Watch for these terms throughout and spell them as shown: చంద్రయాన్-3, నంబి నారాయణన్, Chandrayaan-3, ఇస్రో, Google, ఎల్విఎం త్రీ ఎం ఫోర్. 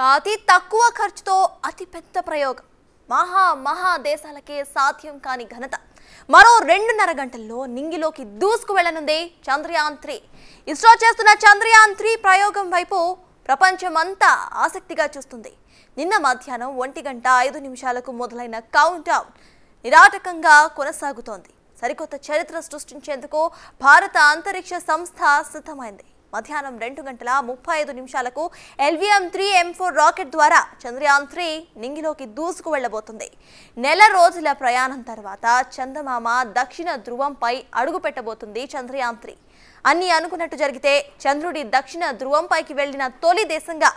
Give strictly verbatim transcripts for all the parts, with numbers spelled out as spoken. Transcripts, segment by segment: కాతి తక్కువ ఖర్చుతో అతి పెద్ద ప్రయోగం మహా మహా దేశాలకే సాధ్యం కాని ఘనత మరో రెండున్నర గంటల్లో నింగిలోకి దూసుకు వెళ్ళనుంది చంద్రయాన్ త్రీ. ఇస్రో చేస్తున్న చంద్రయాన్ త్రీ ప్రయోగం వైపు ప్రపంచమంతా ఆసక్తిగా చూస్తుంది. నిన్న మధ్యాహ్నం ఒంటి గంట ఐదు నిమిషాలకు మొదలైన కౌంట్ డౌన్ నిరాటకంగా కొనసాగుతోంది. సరికొత్త చరిత్ర సృష్టించేందుకు భారత అంతరిక్ష సంస్థ సిద్ధమైంది. మధ్యాహ్నం రెండు గంటల ముప్పై ఐదు నిమిషాలకు ఎల్విఎం త్రీ ఎం ఫోర్ rocket ద్వారా చంద్రయాన్ త్రీ నింగిలోకి దూసుకు వెళ్లబోతుంది. నెల రోజుల ప్రయాణం తర్వాత చందమామ దక్షిణ ధ్రువంపై అడుగు పెట్టబోతుంది చంద్రయాన్ త్రీ. అన్ని అనుకున్నట్టు జరిగితే చంద్రుడి దక్షిణ ధ్రువంపైకి వెళ్లిన తొలి దేశంగా,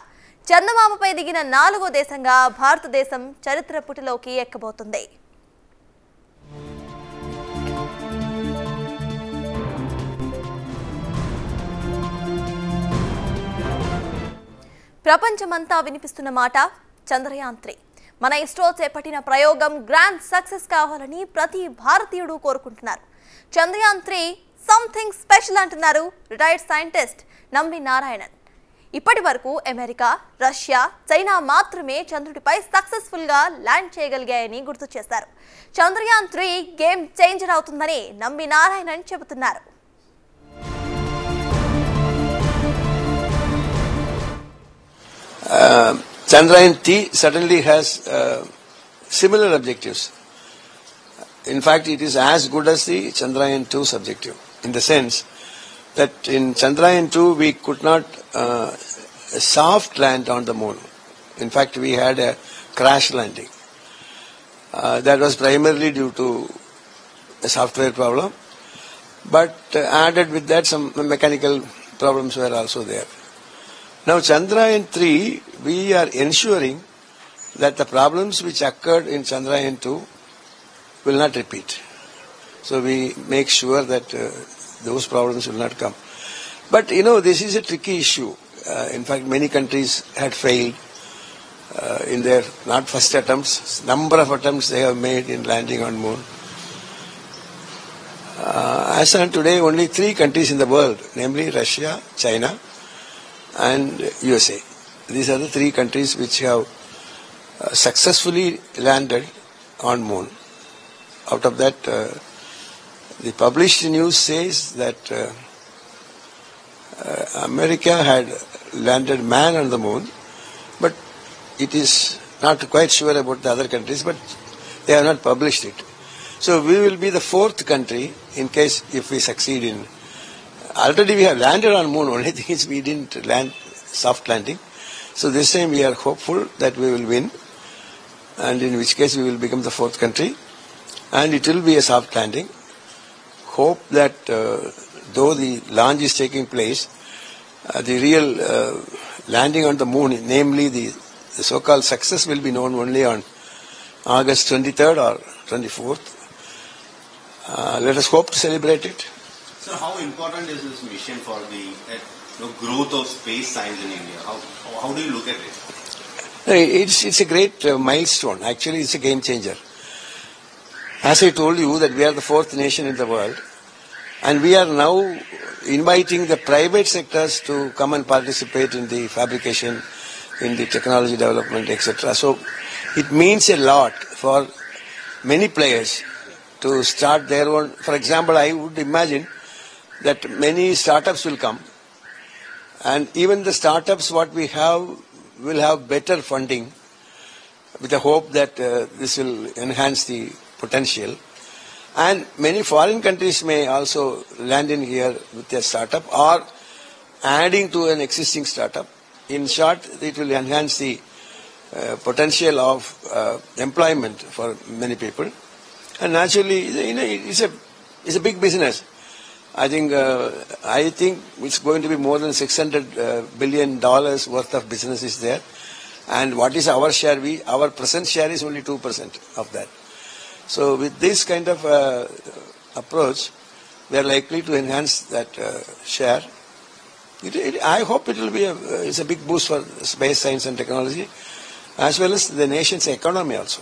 చందమామపై దిగిన నాలుగో దేశంగా భారతదేశం చరిత్ర పుటలోకి ఎక్కబోతుంది. ప్రపంచమంతా వినిపిస్తున్న మాట చంద్రయాన్ త్రీ. మన ఇస్రో చేపట్టిన ప్రయోగం గ్రాండ్ సక్సెస్ కావాలని ప్రతి భారతీయుడు కోరుకుంటున్నారు. చంద్రయాన్ త్రీ సంథింగ్ స్పెషల్ అంటున్నారు రిటైర్డ్ సైంటిస్ట్ నంబి నారాయణన్. ఇప్పటి వరకు అమెరికా, రష్యా, చైనా మాత్రమే చంద్రుడిపై సక్సెస్ఫుల్గా ల్యాండ్ చేయగలిగాయని గుర్తు చేశారు. చంద్రయాన్ త్రీ గేమ్ చేంజర్ అవుతుందని నంబి నారాయణన్ చెబుతున్నారు. Uh, Chandrayaan three certainly has uh, similar objectives. In fact, it is as good as the Chandrayaan two's objective, in the sense that in Chandrayaan two we could not uh, soft land on the moon. In fact, we had a crash landing. Uh, that was primarily due to a software problem, but uh, added with that some mechanical problems were also there. Now, Chandrayaan three, we are ensuring that the problems which occurred in Chandrayaan two will not repeat. So, we make sure that uh, those problems will not come. But, you know, this is a tricky issue. Uh, in fact, many countries had failed uh, in their, not first attempts, number of attempts they have made in landing on moon. Uh, as on today, only three countries in the world, namely Russia, China, and U S A. These are the three countries which have uh, successfully landed on moon. Out of that, uh, the published news says that uh, uh, America had landed man on the moon, but it is not quite sure about the other countries, but they have not published it. So we will be the fourth country in case if we succeed in. Already we have landed on moon, only thing is we didn't land soft landing. So this time we are hopeful that we will win, and in which case we will become the fourth country, and it will be a soft landing. Hope that uh, though the launch is taking place, uh, the real uh, landing on the moon, namely the, the so-called success, will be known only on August twenty-third or twenty-fourth. Uh, let us hope to celebrate it. So how important is this mission for the, the growth of space science in India? How, how do you look at it? It's, it's a great uh, milestone. Actually, it's a game changer. As I told you that we are the fourth nation in the world, and we are now inviting the private sectors to come and participate in the fabrication, in the technology development, et cetera. So it means a lot for many players to start their own. For example, I would imagine that many startups will come, and even the startups what we have will have better funding, with the hope that uh, this will enhance the potential. And many foreign countries may also land in here with their startup or adding to an existing startup. In short, it will enhance the uh, potential of uh, employment for many people. And naturally, you know, it's a, it's a big business. I think uh, I think it's going to be more than six hundred uh, billion dollars worth of business is there, and what is our share? We our present share is only two percent of that. So with this kind of uh, approach, we are likely to enhance that uh, share. It, it, I hope it will be a uh, it's a big boost for space science and technology, as well as the nation's economy also.